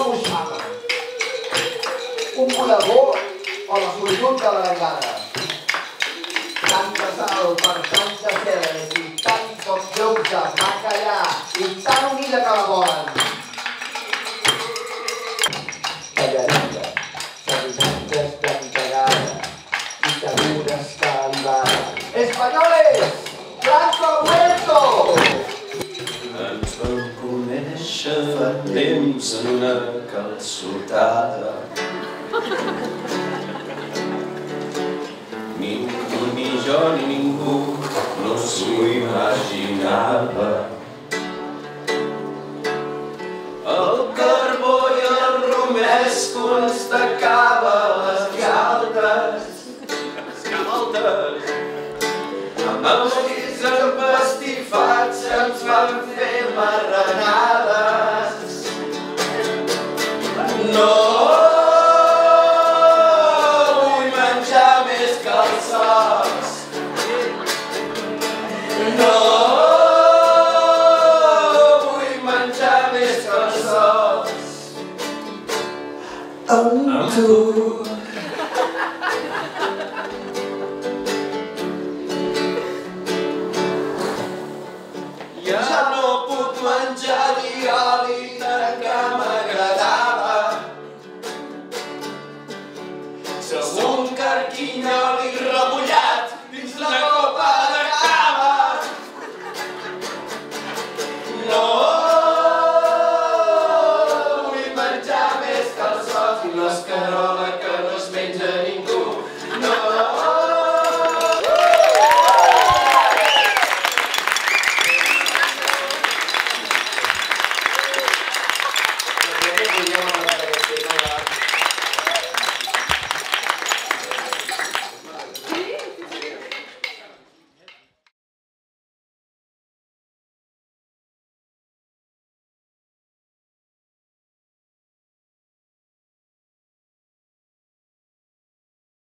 musaba. Un volador o la solitud de la vegada. Tantes aus per tantes teles i tant com llocs es va callar i tan unida que la volen. Callarada, servidenta esplantagada i t'adura escalivada. Espanyoles, Franco Muerto! Ens vam conèixer fa temps en una calçotada. Ni jo ni ningú no s'ho imaginava. El carbó i el romesco ens tacava les galtes. Les galtes! Amb els dits empastifats ens van fer marranades. No! Tu. Ja no puc menjar diari.